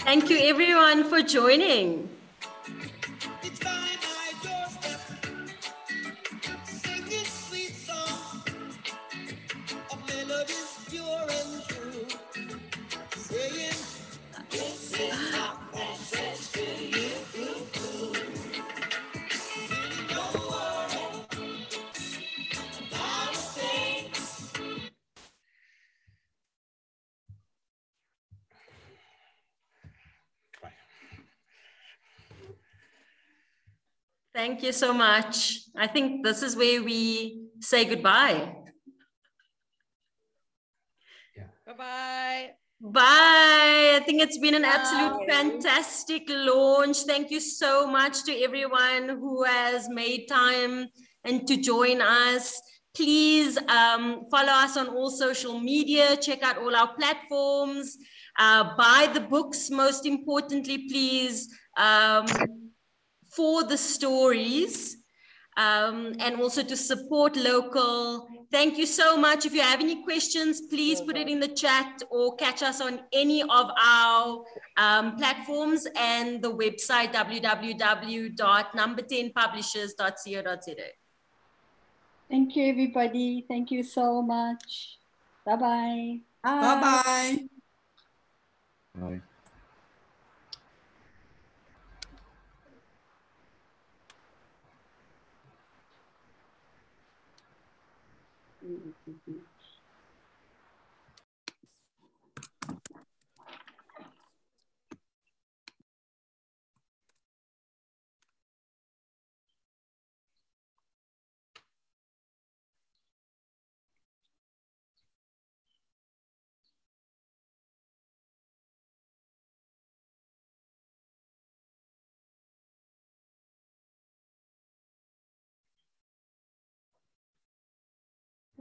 Thank you everyone for joining. Thank you so much. I think this is where we say goodbye. Yeah. Bye-bye. Bye. I think it's been an absolute Bye. fantastic launch. Thank you so much to everyone who has made time and to join us. Please um, follow us on all social media, check out all our platforms, uh, buy the books, most importantly, please, um, for the stories, um, and also to support local. Thank you so much. If you have any questions, please put it in the chat or catch us on any of our um, platforms and the website, w w w dot number ten publishers dot co dot z a. Thank you, everybody. Thank you so much. Bye-bye. Bye-bye. Bye.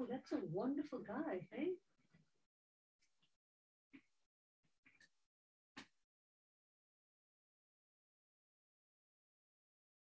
Oh, that's a wonderful guy, hey?